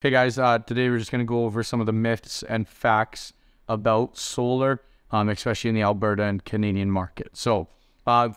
Hey guys, today we're just going to go over some of the myths and facts about solar, especially in the Alberta and Canadian market. So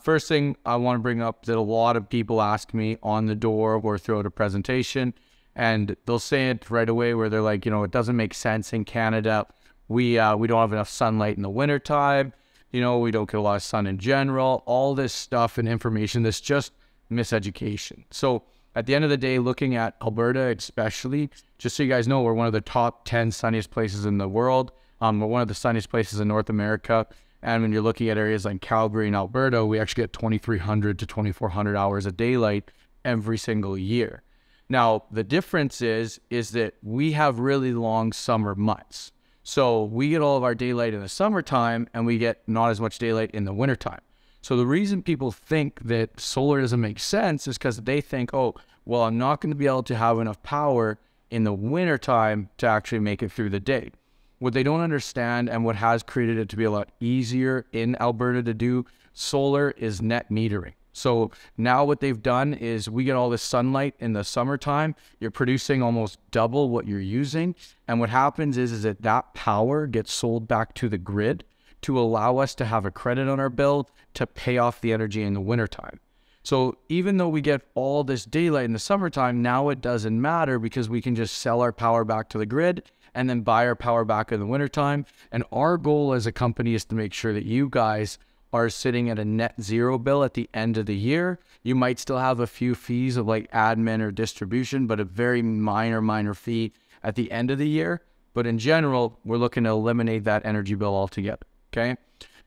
first thing I want to bring up that a lot of people ask me on the door or throughout a presentation, and they'll say it right away where they're like, you know, it doesn't make sense in Canada. We don't have enough sunlight in the wintertime. You know, we don't get a lot of sun in general, all this stuff and information that's just miseducation. So at the end of the day, looking at Alberta especially, just so you guys know, we're one of the top 10 sunniest places in the world. We're one of the sunniest places in North America. And when you're looking at areas like Calgary and Alberta, we actually get 2,300 to 2,400 hours of daylight every single year. Now, the difference is that we have really long summer months. So we get all of our daylight in the summertime and we get not as much daylight in the wintertime. So the reason people think that solar doesn't make sense is because they think, oh, well, I'm not going to be able to have enough power in the wintertime to actually make it through the day. What they don't understand and what has created it to be a lot easier in Alberta to do solar is net metering. So now what they've done is we get all this sunlight in the summertime. You're producing almost double what you're using. And what happens is that that power gets sold back to the grid to allow us to have a credit on our bill to pay off the energy in the wintertime. So even though we get all this daylight in the summertime, now it doesn't matter because we can just sell our power back to the grid and then buy our power back in the wintertime. And our goal as a company is to make sure that you guys are sitting at a net zero bill at the end of the year. You might still have a few fees of like admin or distribution, but a very minor fee at the end of the year. But in general, we're looking to eliminate that energy bill altogether. Okay.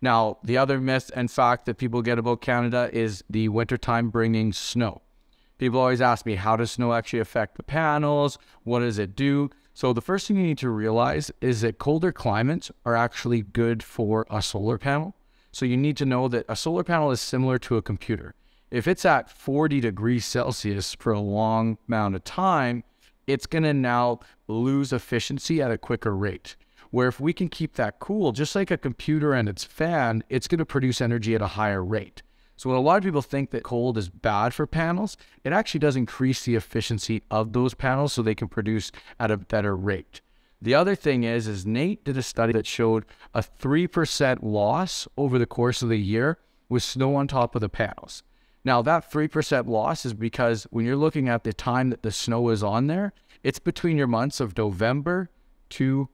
Now, the other myth and fact that people get about Canada is the wintertime bringing snow. People always ask me, how does snow actually affect the panels? What does it do? So the first thing you need to realize is that colder climates are actually good for a solar panel. So you need to know that a solar panel is similar to a computer. If it's at 40 degrees Celsius for a long amount of time, it's going to now lose efficiency at a quicker rate. Where if we can keep that cool, just like a computer and its fan, it's going to produce energy at a higher rate. So when a lot of people think that cold is bad for panels, it actually does increase the efficiency of those panels so they can produce at a better rate. The other thing is Nate did a study that showed a 3% loss over the course of the year with snow on top of the panels. Now that 3% loss is because when you're looking at the time that the snow is on there, it's between your months of November to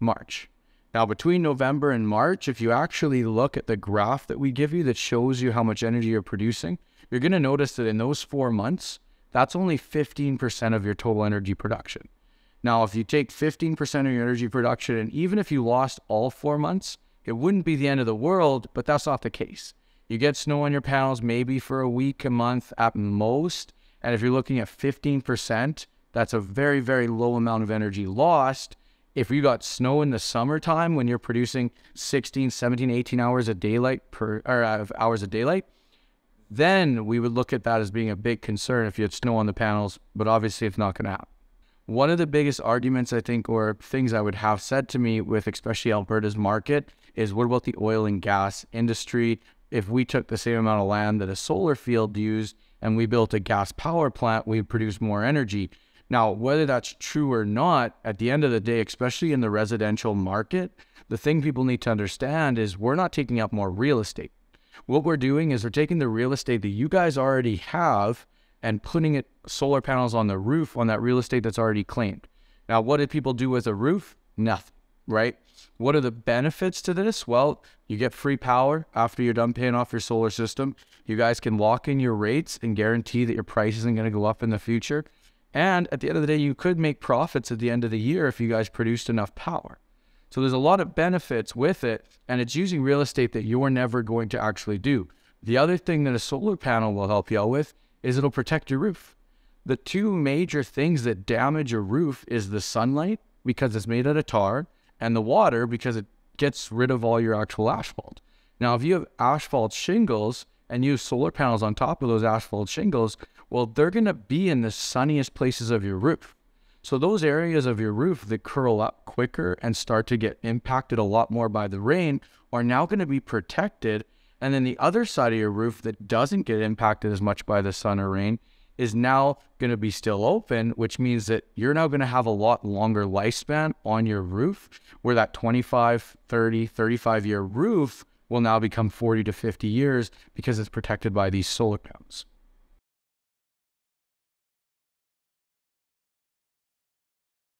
March. Now, between November and March, if you actually look at the graph that we give you that shows you how much energy you're producing, you're going to notice that in those 4 months, that's only 15% of your total energy production. Now, if you take 15% of your energy production, and even if you lost all 4 months, it wouldn't be the end of the world, but that's not the case. You get snow on your panels maybe for a week, a month at most. And if you're looking at 15%, that's a very low amount of energy lost. If you got snow in the summertime when you're producing 16, 17, 18 hours of daylight then we would look at that as being a big concern if you had snow on the panels, but obviously it's not going to happen. One of the biggest arguments I think, or things I would have said to me with especially Alberta's market is, what about the oil and gas industry? If we took the same amount of land that a solar field used and we built a gas power plant, we produce more energy. Now, whether that's true or not, at the end of the day, especially in the residential market, the thing people need to understand is we're not taking up more real estate. What we're doing is we're taking the real estate that you guys already have and putting it solar panels on the roof on that real estate that's already claimed. Now, what do people do with a roof? Nothing, right? What are the benefits to this? Well, you get free power after you're done paying off your solar system. You guys can lock in your rates and guarantee that your price isn't going to go up in the future. And at the end of the day, you could make profits at the end of the year if you guys produced enough power. So there's a lot of benefits with it, and it's using real estate that you're never going to actually do. The other thing that a solar panel will help you out with is it'll protect your roof. The two major things that damage your roof is the sunlight, because it's made out of tar, and the water, because it gets rid of all your actual asphalt. Now, if you have asphalt shingles and you have solar panels on top of those asphalt shingles, well, they're going to be in the sunniest places of your roof. So those areas of your roof that curl up quicker and start to get impacted a lot more by the rain are now going to be protected. And then the other side of your roof that doesn't get impacted as much by the sun or rain is now going to be still open, which means that you're now going to have a lot longer lifespan on your roof, where that 25, 30, 35 year roof will now become 40 to 50 years because it's protected by these solar panels.